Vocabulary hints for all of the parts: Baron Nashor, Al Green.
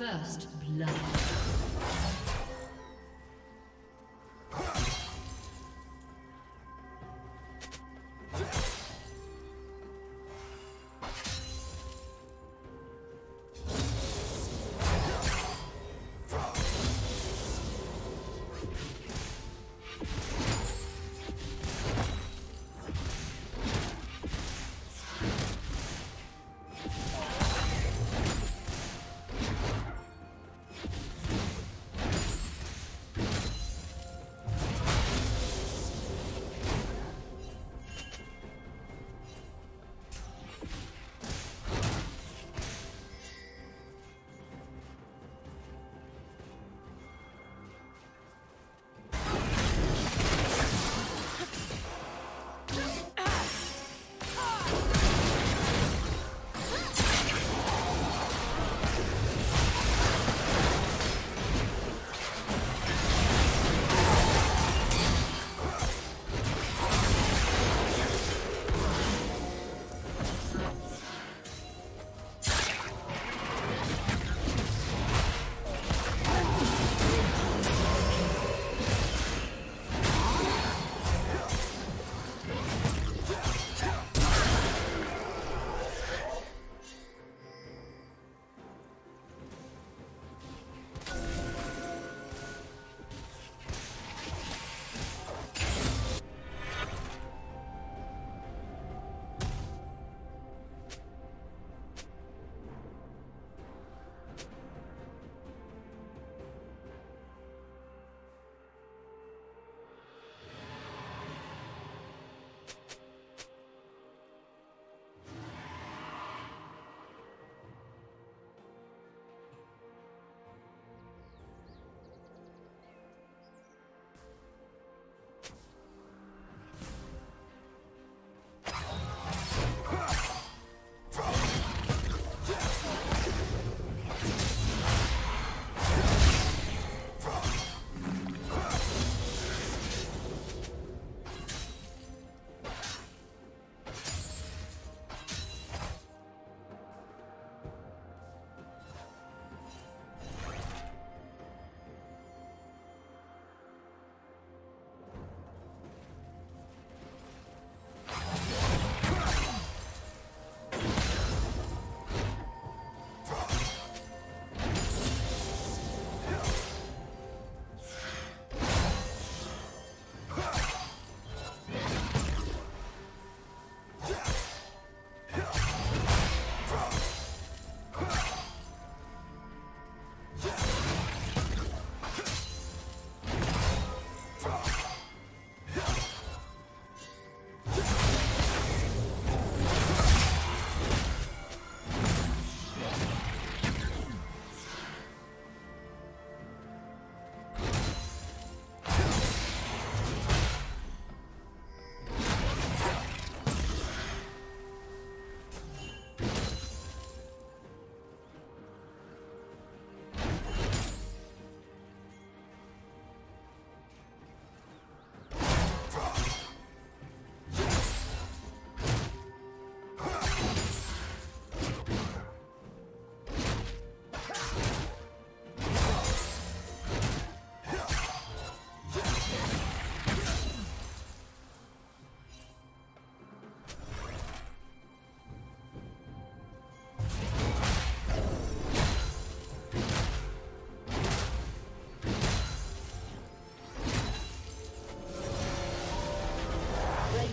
First blood.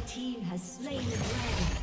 team has slain the dragon.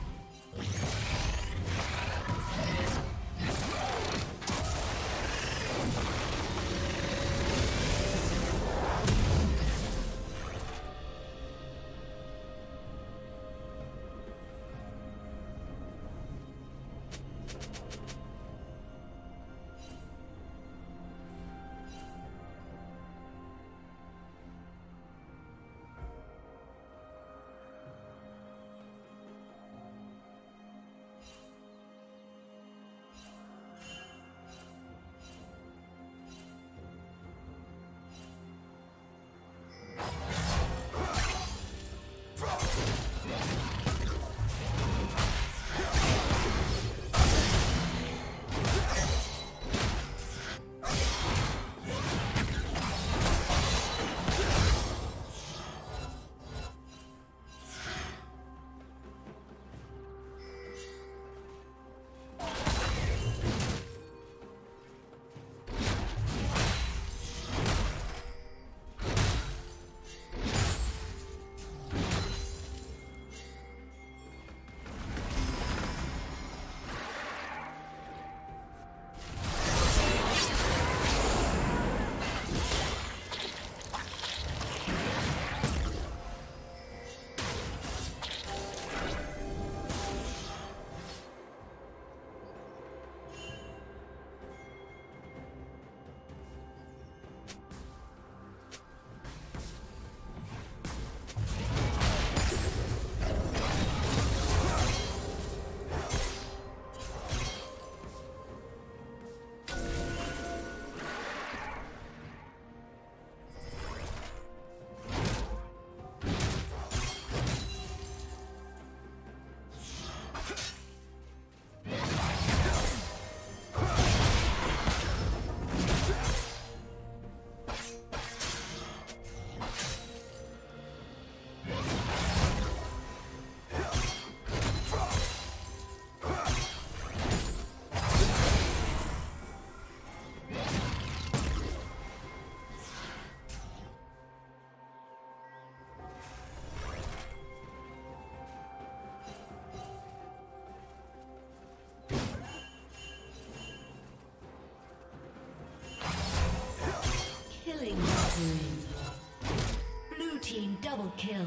Blue team double kill.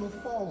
Will fall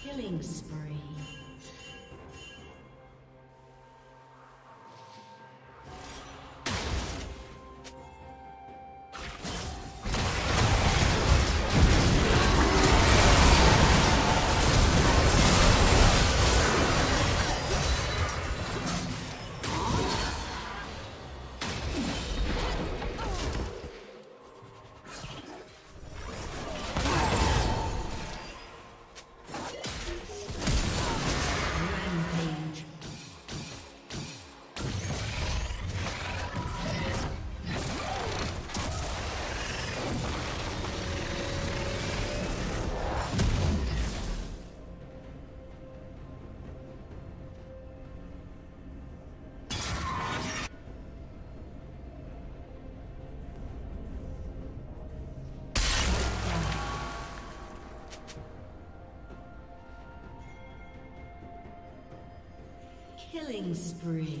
Killing spree. Killing spree.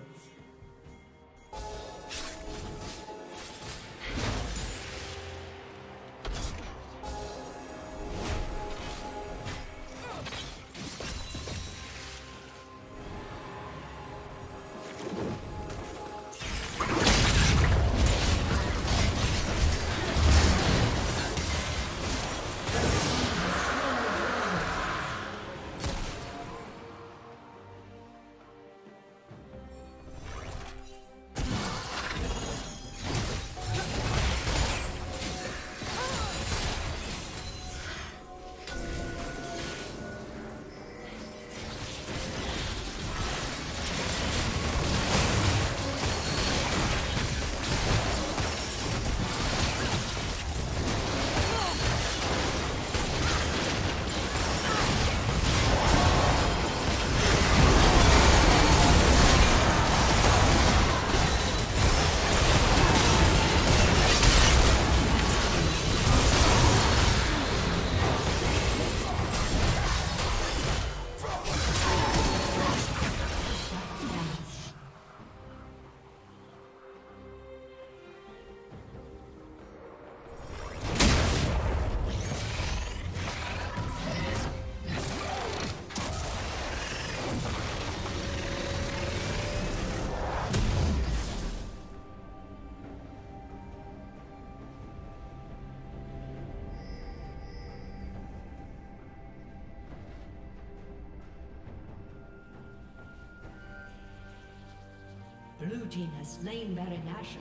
Blue team has slain Baron Nashor.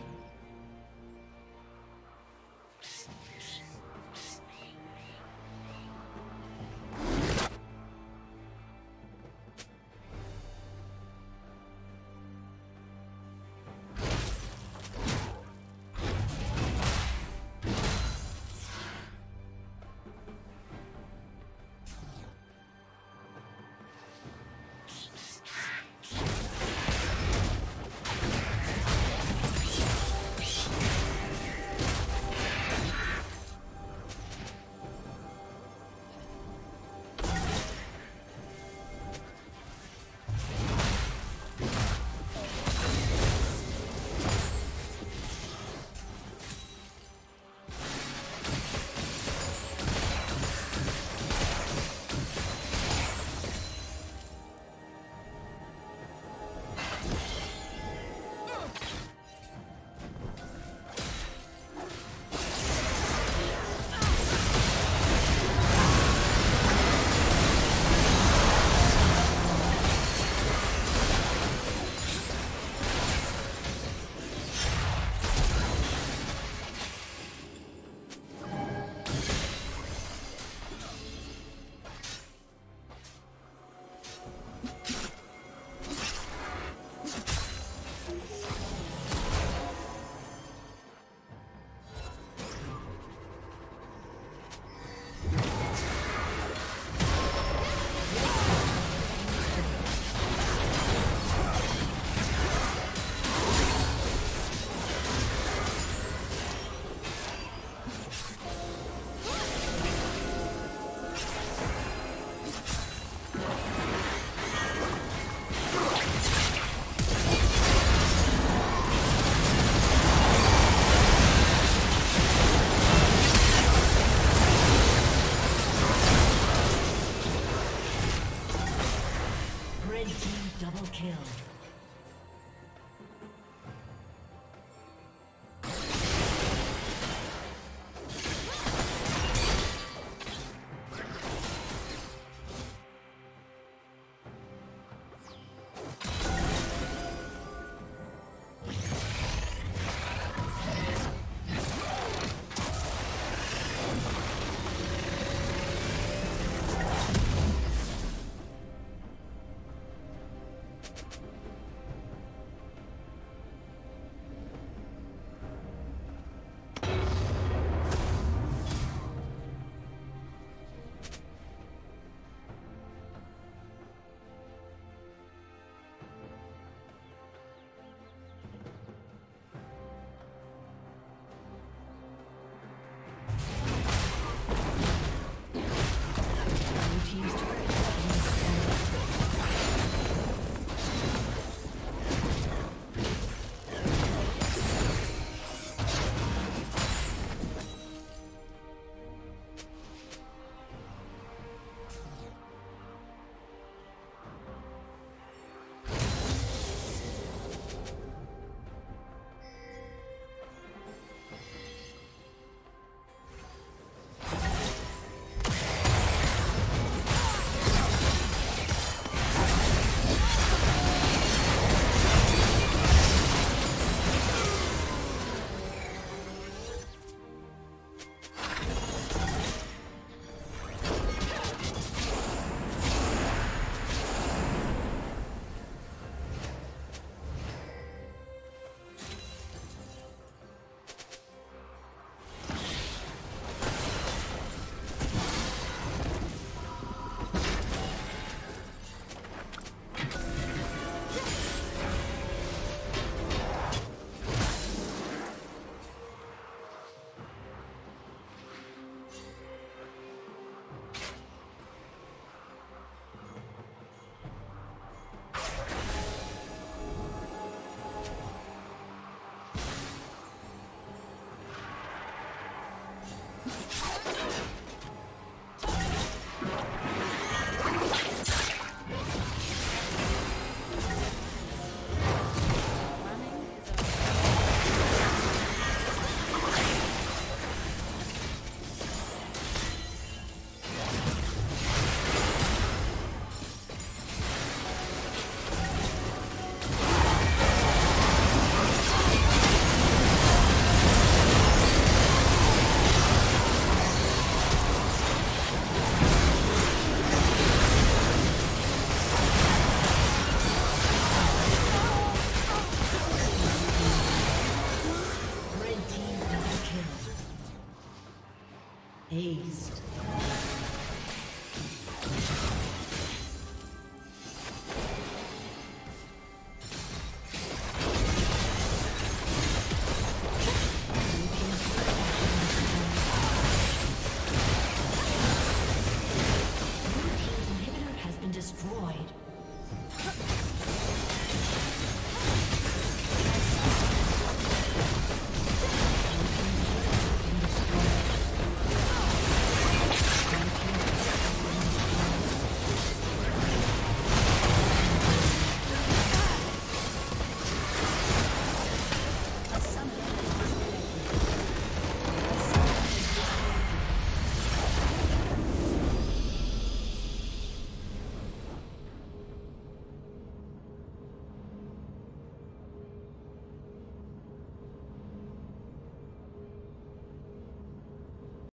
Aced.